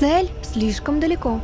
Цель слишком далеко.